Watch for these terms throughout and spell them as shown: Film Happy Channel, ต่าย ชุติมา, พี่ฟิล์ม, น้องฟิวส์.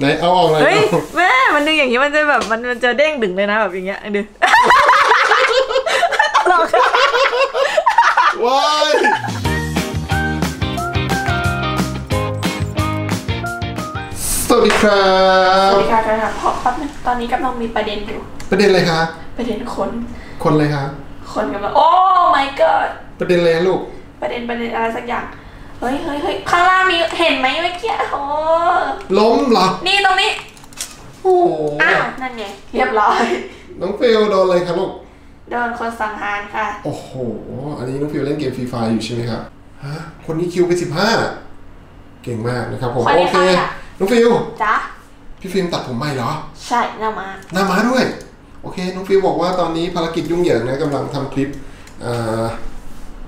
ไหนเอาออกเลยเฮ้ยแม่มันดึงอย่างนี้มันจะแบบมันจะเด้งดึงเลยนะแบบอย่างเงี้ยดึงหลอกว้ายสวัสดีครับสวัสดีค่ะค่ะขอแป๊บนึงตอนนี้กำลังมีประเด็นอยู่ประเด็นอะไรคะประเด็นคนอะไรคะคนกำลังโอ้ my god ประเด็นอะไรลูกประเด็นอะไรสักอย่างเฮ้ยข้างล่างมีเห็นไหมเมื่อกี้โอ้ล้มเหรอนี่ตรงนี้โอ้อ้าวนั่นไงเรียบร้อยน้องฟิวโดนอะไรคะลูกโดนคนสังหารค่ะโอ้โหอันนี้น้องฟิวเล่นเกมฟรีไฟอยู่ใช่ไหมครับฮะคนนี้คิวไป15เก่งมากนะครับผมโอเคน้องฟิวจ้ะพี่ฟิวตัดผมใหม่เหรอใช่หน้าม้าด้วยโอเคน้องฟิวบอกว่าตอนนี้ภารกิจยุ่งเหยิงนะกำลังทำคลิป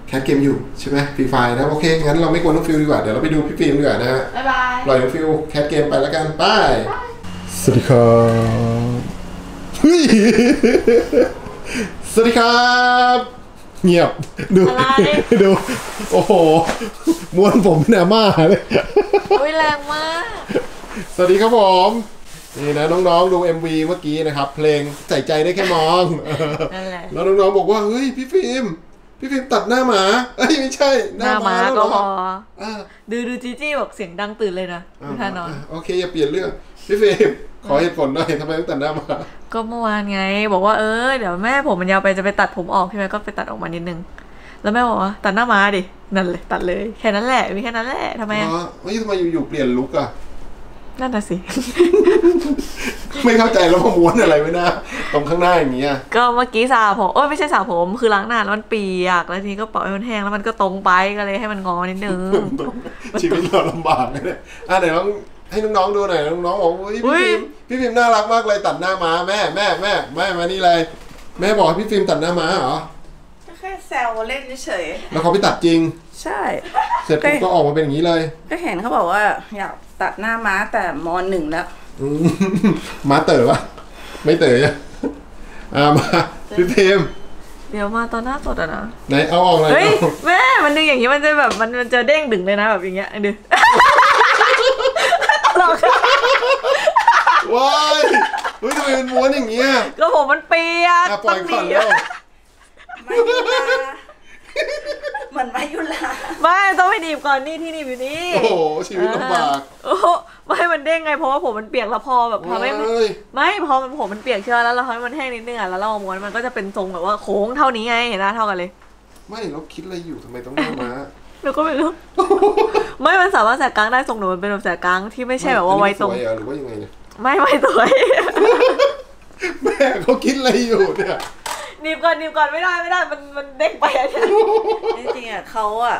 แคสเกมอยู่ใช่ไหมฟรีไฟนะโอเคงั้นเราไม่กวนน้องฟิวดีกว่าเดี๋ยวเราไปดูพี่ฟิวดีกว่านะฮะบ๊ายบายปล่อยน้องฟิวแคสเกมไปแล้วกันไปสวัสดีครับสวัสดีครับเงียบดูโอ้โหม้วนผมหนามากเลยอุ้ยแรงมากสวัสดีครับผมนี่นะน้องๆดู MV เมื่อกี้นะครับเพลงใส่ใจได้แค่มองแล้วน้องๆบอกว่าเฮ้ยพี่ฟิล์มตัดหน้าหมาเอ้ยไม่ใช่หน้าหมาก็พอดูจีจี้บอกเสียงดังตื่นเลยนะพี่ธานอนโอเคอย่าเปลี่ยนเรื่องพี่ฟิล์มขอเหตุผลหน่อยทำไมต้องตัดหน้าหมาก็เมื่อวานไงบอกว่าเดี๋ยวแม่ผมมันยาวไปจะไปตัดผมออกพี่แม่ก็ไปตัดออกมานิดนึงแล้วแม่บอกว่าตัดหน้าหมาดินั่นเลยตัดเลยแค่นั้นแหละมีแค่นั้นแหละทำไมทำไมอยู่ๆเปลี่ยนลุคอะนั่นน่ะสิ ไม่เข้าใจแล้วว่าม้วนอะไรไม่น่าตรงข้างหน้าอย่างนี้อ่ะก็เมื่อกี้สาผมไม่ใช่สาผมคือล้างหน้าแล้วมันเปียกแล้วทีนี้ก็เป่าให้มันแห้งแล้วมันก็ตรงไปก็เลยให้มันงอนิดนึง ชีวิตเราลำบากเลยเนี่ยเดี๋ยวต้องให้น้องๆดูหน่อยน้องๆบอกพี่ฟิล์มน่ารักมากเลยตัดหน้าม้าแม่มานี่เลยแม่บอกพี่ฟิล์มตัดหน้าม้าเหรอแค่แซวเล่นเฉยแล้วเขาไปตัดจริงใช่เสร็จปุ๊บก็ออกมาเป็นอย่างนี้เลยก็เห็นเขาบอกว่าอยากตัดหน้าม้าแต่มอ .1 แล้วม้าเต๋อวะไม่เต๋อมาพี่เทมเดี๋ยวมาตอนหน้าสดนะไหนเอาออกเลยเฮ้ยแม่มันดึงอย่างนี้มันจะแบบมันจะเด้งดึงเลยนะแบบอย่างเงี้ยดึงหลอกว้ายเฮ้ยทำไมมันม้วนอย่างเงี้ยก็ผมมันเปียกปล่อยก่อนแล้วเหมือนมายุลาไม่ต้องไปหนีบก่อนนี่ที่หนีบอยู่นี่โอ้ชีวิตลำบากโอ้ไม่มันเด้งไงเพราะว่าผมมันเปียกแล้วพอแบบพอไม่พอผมมันเปียกเชื่อแล้วเราทำให้มันแห้งนิดนึงแล้วเราม้วนมันก็จะเป็นทรงแบบว่าโค้งเท่านี้ไงเห็นไหมเท่ากันเลยไม่เราคิดอะไรอยู่ทำไมต้องม้วนม้าเราก็ไม่รู้ไม่มันสามารถแสกกลางได้ทรงหนูมันเป็นแบบแสกกลางที่ไม่ใช่แบบว่าไวตรงหรือว่ายังไงเนี่ยไม่สวยแม่เขาคิดอะไรอยู่เนี่ยหนีบก่อนไม่ได้มันเด้งไปอ่ะจริงๆอ่ะเขาอ่ะ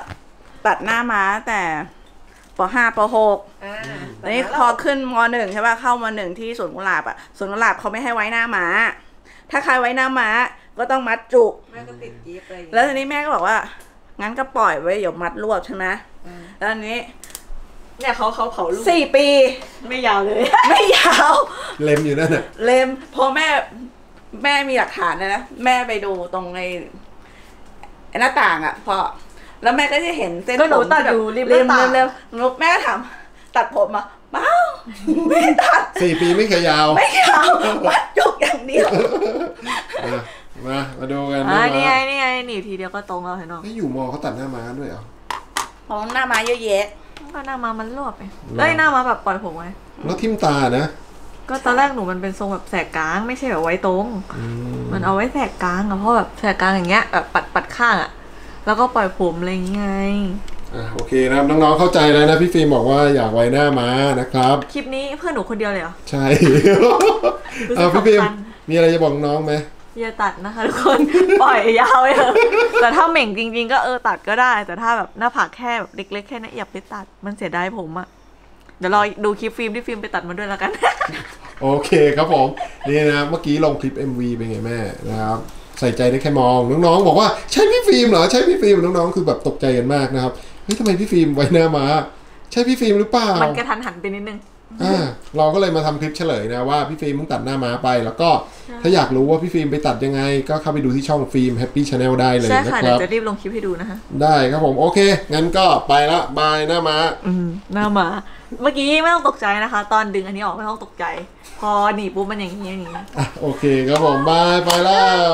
ตัดหน้าม้าแต่ป .5 ป .6 ตอนนี้พอขึ้นม .1 ใช่ป่ะเข้าม .1 ที่สวนกุหลาบอ่ะสวนกุหลาบเขาไม่ให้ไว้หน้าม้าถ้าใครไว้หน้าม้าก็ต้องมัดจุกแม่ก็ติดจี๊บอะไรแล้วทีนี้แม่ก็บอกว่างั้นก็ปล่อยไว้เดี๋ยวมัดรวบใช่ไหมแล้วอันนี้เนี่ยเขาเผาลูก4 ปีไม่ยาวเลยไม่ยาวเล็มอยู่นั่นน่ะเล็มพอแม่มีหลักฐานนะแม่ไปดูตรงในหน้าต่างอ่ะพอแล้วแม่ก็จะเห็นเส้นผมตัดอยู่ริมแม่ถามตัดผมมาเปล่าไม่ตัด4 ปีไม่เคยยาววัดจุกอย่างเดียวมาดูกันนี่ไงหนีทีเดียวก็ตรงแล้วเห็นน้องไม่อยู่มอเขาตัดหน้าม้าด้วยเหรอของหน้าม้าเยอะแยะก็หน้าม้ามันรวบไปได้หน้าม้าแบบปล่อยผมไว้แล้วทิ่มตานะก็ตอนแรกหนูมันเป็นทรงแบบแสกกลางไม่ใช่แบบไว้ตรงมันเอาไว้แสกกลางอะเพราะแบบแสกกลางอย่างเงี้ยแบบปัดข้างอะแล้วก็ปล่อยผมอะไรอย่างเงี้ยโอเคนะน้องๆเข้าใจแล้วนะพี่ฟิล์มบอกว่าอยากไว้หน้าม้านะครับคลิปนี้เพื่อนหนูคนเดียวเลยเหรอใช่พี่ฟิล์มมีอะไรจะบอกน้องไหมอย่าตัดนะคะทุกคนปล่อยยาวเลยแต่ถ้าเหม่งจริงๆก็ตัดก็ได้แต่ถ้าแบบหน้าผากแค่แบบเล็กๆแค่นั้นอย่าไปตัดมันเสียดายผมอะเดี๋ยวรอดูคลิปฟิล์มที่ฟิล์มไปตัดมาด้วยแล้วกันโอเคครับผมนี่นะเมื่อกี้ลงคลิป MV เป็นไงแม่นะครับใส่ใจได้แค่มองน้องๆบอกว่าใช่พี่ฟิล์มเหรอใช่พี่ฟิล์มน้องๆคือแบบตกใจกันมากนะครับเฮ้ยทำไมพี่ฟิล์มไว้หน้าม้าใช่พี่ฟิล์มหรือเปล่ามันกระทันหันไปนิดนึง เราก็เลยมาทำคลิปเฉลยนะว่าพี่ฟิล์มมึงตัดหน้าม้าไปแล้วก็ถ้าอยากรู้ว่าพี่ฟิล์มไปตัดยังไงก็เข้าไปดูที่ช่องฟิล์ม Happy Channel ได้เลยนะครับใช่ค่ะเดี๋ยวจะรีบลงคลิปให้ดูนะคะได้ครับผมโอเคงั้นก็ไปละบายหน้าม้าหน้าม้าเมื่อกี้ไม่ต้องตกใจนะคะตอนดึงอันนี้ออกไม่ต้องตกใจพอหนีปุ๊บมันอย่างนี้โอเคครับผมบายไปแล้ว